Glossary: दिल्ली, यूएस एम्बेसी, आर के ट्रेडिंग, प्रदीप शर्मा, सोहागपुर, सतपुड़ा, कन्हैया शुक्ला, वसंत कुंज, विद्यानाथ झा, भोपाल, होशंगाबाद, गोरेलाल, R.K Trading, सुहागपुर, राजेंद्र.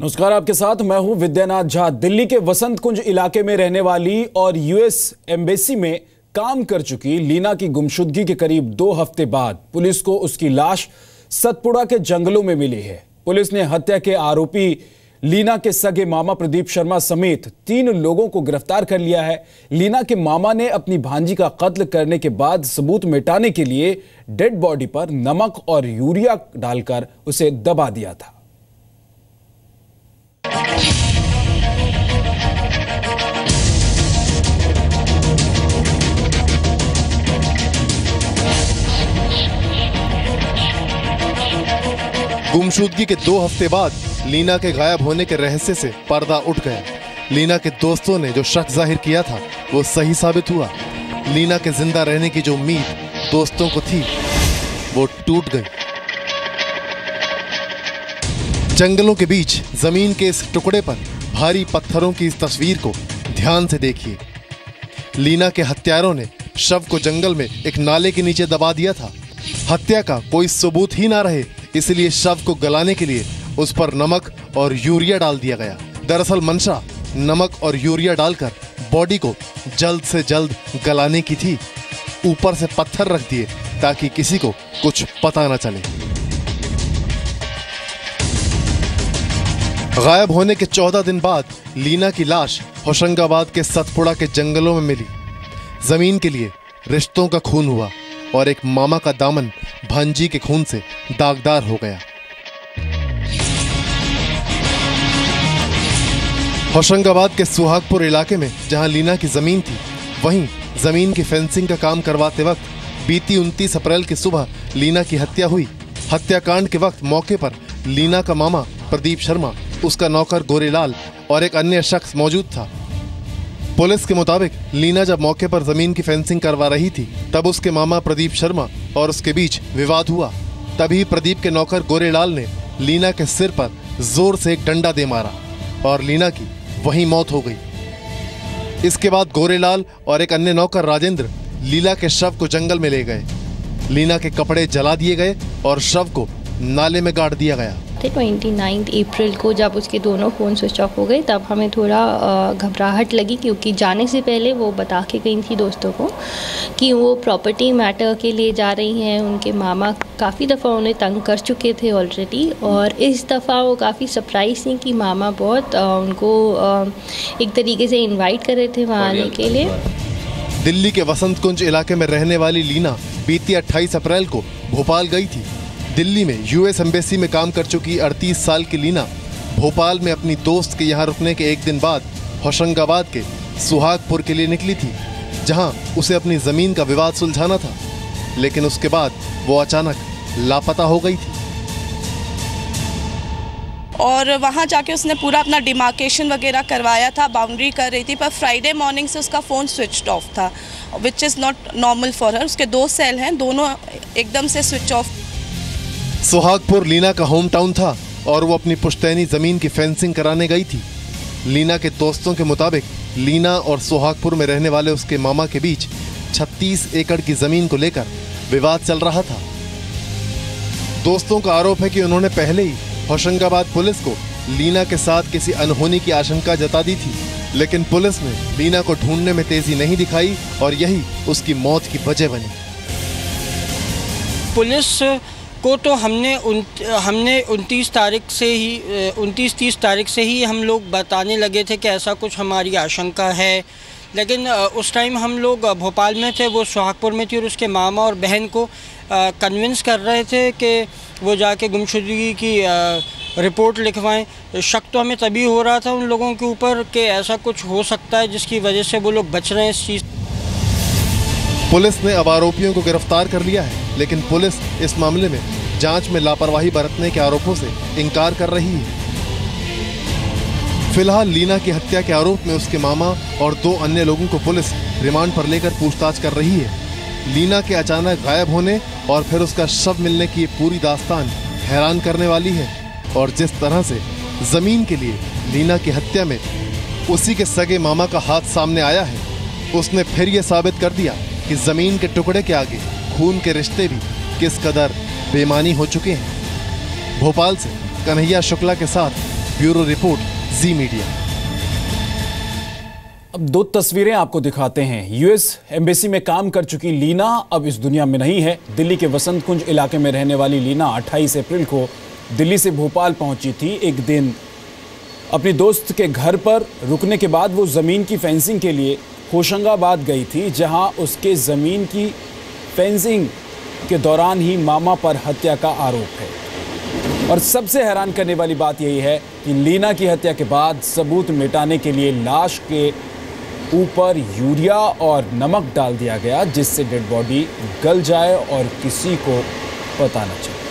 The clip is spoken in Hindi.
नमस्कार, आपके साथ मैं हूं विद्यानाथ झा। दिल्ली के वसंत कुंज इलाके में रहने वाली और यूएस एम्बेसी में काम कर चुकी लीना की गुमशुदगी के करीब 2 हफ्ते बाद पुलिस को उसकी लाश सतपुड़ा के जंगलों में मिली है। पुलिस ने हत्या के आरोपी लीना के सगे मामा प्रदीप शर्मा समेत 3 लोगों को गिरफ्तार कर लिया है। लीना के मामा ने अपनी भांजी का कत्ल करने के बाद सबूत मिटाने के लिए डेड बॉडी पर नमक और यूरिया डालकर उसे दबा दिया था। गुमशुदगी के 2 हफ्ते बाद लीना के गायब होने के रहस्य से पर्दा उठ गया। लीना के दोस्तों ने जो शक जाहिर किया था वो सही साबित हुआ। लीना के जिंदा रहने की जो उम्मीद दोस्तों को थी वो टूट गई। जंगलों के बीच जमीन के इस टुकड़े पर भारी पत्थरों की इस तस्वीर को ध्यान से देखिए। लीना के हत्यारों ने शव को जंगल में एक नाले के नीचे दबा दिया था। हत्या का कोई सबूत ही ना रहे इसलिए शव को गलाने के लिए उस पर नमक और यूरिया डाल दिया गया। दरअसल मंशा नमक और यूरिया डालकर बॉडी को जल्द से जल्द गलाने की थी। ऊपर से पत्थर रख दिए ताकि किसी को कुछ पता ना चले। गायब होने के 14 दिन बाद लीना की लाश होशंगाबाद के सतपुड़ा के जंगलों में मिली। जमीन के लिए रिश्तों का खून हुआ और एक मामा का दामन भांजी के खून से दागदार हो गया। होशंगाबाद के सोहागपुर इलाके में जहां लीना की ज़मीन थी, वहीं ज़मीन की फेंसिंग का काम करवाते वक्त बीती 29 अप्रैल की सुबह लीना की हत्या हुई। हत्याकांड के वक्त मौके पर लीना का मामा प्रदीप शर्मा, उसका नौकर गोरेलाल और एक अन्य शख्स मौजूद था। पुलिस के मुताबिक लीना जब मौके पर ज़मीन की फेंसिंग करवा रही थी तब उसके मामा प्रदीप शर्मा और उसके बीच विवाद हुआ। तभी प्रदीप के नौकर गोरेलाल ने लीना के सिर पर जोर से एक डंडा दे मारा और लीना की वहीं मौत हो गई। इसके बाद गोरेलाल और एक अन्य नौकर राजेंद्र लीना के शव को जंगल में ले गए। लीना के कपड़े जला दिए गए और शव को नाले में गाड़ दिया गया। 29 अप्रैल को जब उसके दोनों फ़ोन स्विच ऑफ हो गए तब हमें थोड़ा घबराहट लगी, क्योंकि जाने से पहले वो बता के गई थी दोस्तों को कि वो प्रॉपर्टी मैटर के लिए जा रही हैं। उनके मामा काफ़ी दफ़ा उन्हें तंग कर चुके थे ऑलरेडी, और इस दफ़ा वो काफ़ी सरप्राइज थी कि मामा बहुत उनको एक तरीके से इन्वाइट कर रहे थे वहाँ आने के लिए। दिल्ली के वसंत कुंज इलाके में रहने वाली लीना बीती 28 अप्रैल को भोपाल गई थी। दिल्ली में यूएस एम्बेसी में काम कर चुकी 38 साल की लीना भोपाल में अपनी दोस्त के यहाँ रुकने के एक दिन बाद होशंगाबाद के सुहागपुर के लिए निकली थी, जहाँ उसे अपनी ज़मीन का विवाद सुलझाना था। लेकिन उसके बाद वो अचानक लापता हो गई थी और वहाँ जाके उसने पूरा अपना डिमार्केशन वगैरह करवाया था, बाउंड्री कर रही थी, पर फ्राइडे मॉर्निंग से उसका फ़ोन स्विच ऑफ था, which is not normal for her. उसके 2 सेल हैं, दोनों एकदम से स्विच ऑफ। सोहागपुर लीना का होम टाउन था और वो अपनी पुश्तैनी ज़मीन की फेंसिंग कराने गई थी। लीना के दोस्तों के मुताबिक लीना और सोहागपुर में रहने वाले उसके मामा के बीच 36 एकड़ की ज़मीन को लेकर विवाद चल रहा था। दोस्तों का आरोप है कि उन्होंने पहले ही होशंगाबाद पुलिस को लीना के साथ किसी अनहोनी की आशंका जता दी थी, लेकिन पुलिस ने लीना को ढूंढने में तेज़ी नहीं दिखाई और यही उसकी मौत की वजह बनी। पुलिस को तो हमने 29-30 तारीख से ही हम लोग बताने लगे थे कि ऐसा कुछ हमारी आशंका है, लेकिन उस टाइम हम लोग भोपाल में थे, वो सोहागपुर में थी और उसके मामा और बहन को कन्विंस कर रहे थे कि वो जाके गुमशुदगी की रिपोर्ट लिखवाएं। शक तो हमें तभी हो रहा था उन लोगों के ऊपर कि ऐसा कुछ हो सकता है जिसकी वजह से वो लोग बच रहे हैं इस चीज़। पुलिस ने अब आरोपियों को गिरफ्तार कर लिया है, लेकिन पुलिस इस मामले में जांच में लापरवाही बरतने के आरोपों से इनकार कर रही है। फिलहाल लीना की हत्या के आरोप में उसके मामा और 2 अन्य लोगों को पुलिस रिमांड पर लेकर पूछताछ कर रही है। लीना के अचानक गायब होने और फिर उसका शव मिलने की ये पूरी दास्तान हैरान करने वाली है, और जिस तरह से जमीन के लिए लीना की हत्या में उसी के सगे मामा का हाथ सामने आया है, उसने फिर ये साबित कर दिया कि जमीन के टुकड़े के आगे खून के रिश्ते भी किस कदर बेमानी हो चुके हैं। भोपाल से कन्हैया शुक्ला के साथ ब्यूरो रिपोर्ट जी मीडिया। अब दो तस्वीरें आपको दिखाते हैं। यूएस एम्बेसी में काम कर चुकी लीना अब इस दुनिया में नहीं है। दिल्ली के वसंत कुंज इलाके में रहने वाली लीना 28 अप्रैल को दिल्ली से भोपाल पहुंची थी। एक दिन अपनी दोस्त के घर पर रुकने के बाद वो ज़मीन की फेंसिंग के लिए होशंगाबाद गई थी, जहां उसके ज़मीन की फेंसिंग के दौरान ही मामा पर हत्या का आरोप है। और सबसे हैरान करने वाली बात यही है कि लीना की हत्या के बाद सबूत मिटाने के लिए लाश के ऊपर यूरिया और नमक डाल दिया गया, जिससे डेड बॉडी गल जाए और किसी को पता न चले।